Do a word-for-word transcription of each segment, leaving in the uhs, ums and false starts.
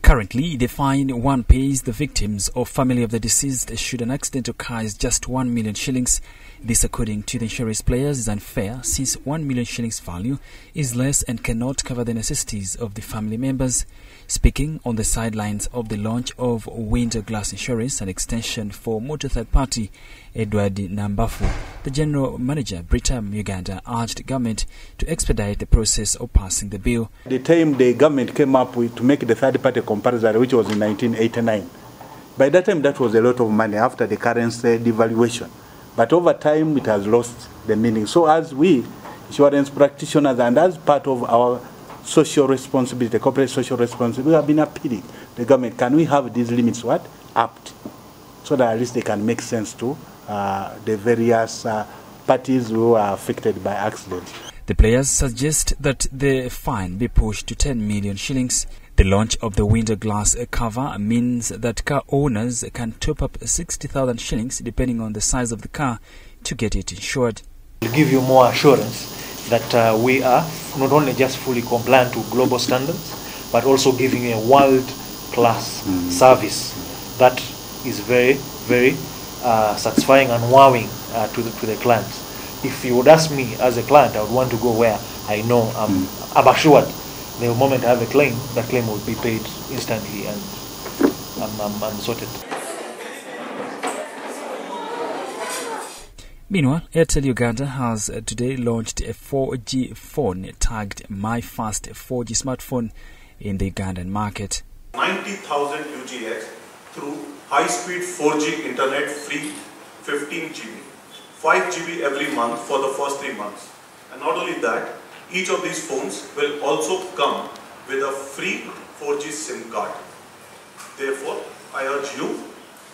Currently, the fine one pays the victims or family of the deceased should an accident occur is just one million shillings. This, according to the insurance players, is unfair since one million shillings value is less and cannot cover the necessities of the family members. Speaking on the sidelines of the launch of Windglass Insurance, an extension for motor third party, Edward Nambafu, the general manager, Brita Muganda, urged government to expedite the process of passing the bill. The time the government came up with to make the third party comparison, which was in nineteen eighty-nine, by that time that was a lot of money after the currency devaluation. But over time, it has lost the meaning. So as we, insurance practitioners, and as part of our social responsibility, corporate social responsibility, we have been appealing the government, can we have these limits, what, upped, so that at least they can make sense to uh, the various uh, parties who are affected by accidents. The players suggest that the fine be pushed to ten million shillings. The launch of the Windglass cover means that car owners can top up sixty thousand shillings depending on the size of the car to get it insured. We'll give you more assurance that uh, we are not only just fully compliant to global standards, but also giving a world-class mm. service that is very, very uh, satisfying and wowing uh, to, the, to the clients. If you would ask me as a client, I would want to go where I know I'm, mm. I'm assured. The moment I have a claim, that claim will be paid instantly and I'm, I'm, I'm sorted. Meanwhile, Airtel Uganda has today launched a four G phone tagged My First four G smartphone in the Ugandan market. ninety thousand U G X through high-speed four G internet free fifteen G B, five G B every month for the first three months. And not only that, each of these phones will also come with a free four G SIM card. Therefore, I urge you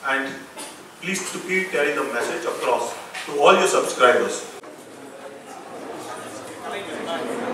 and please to keep carrying the message across to all your subscribers.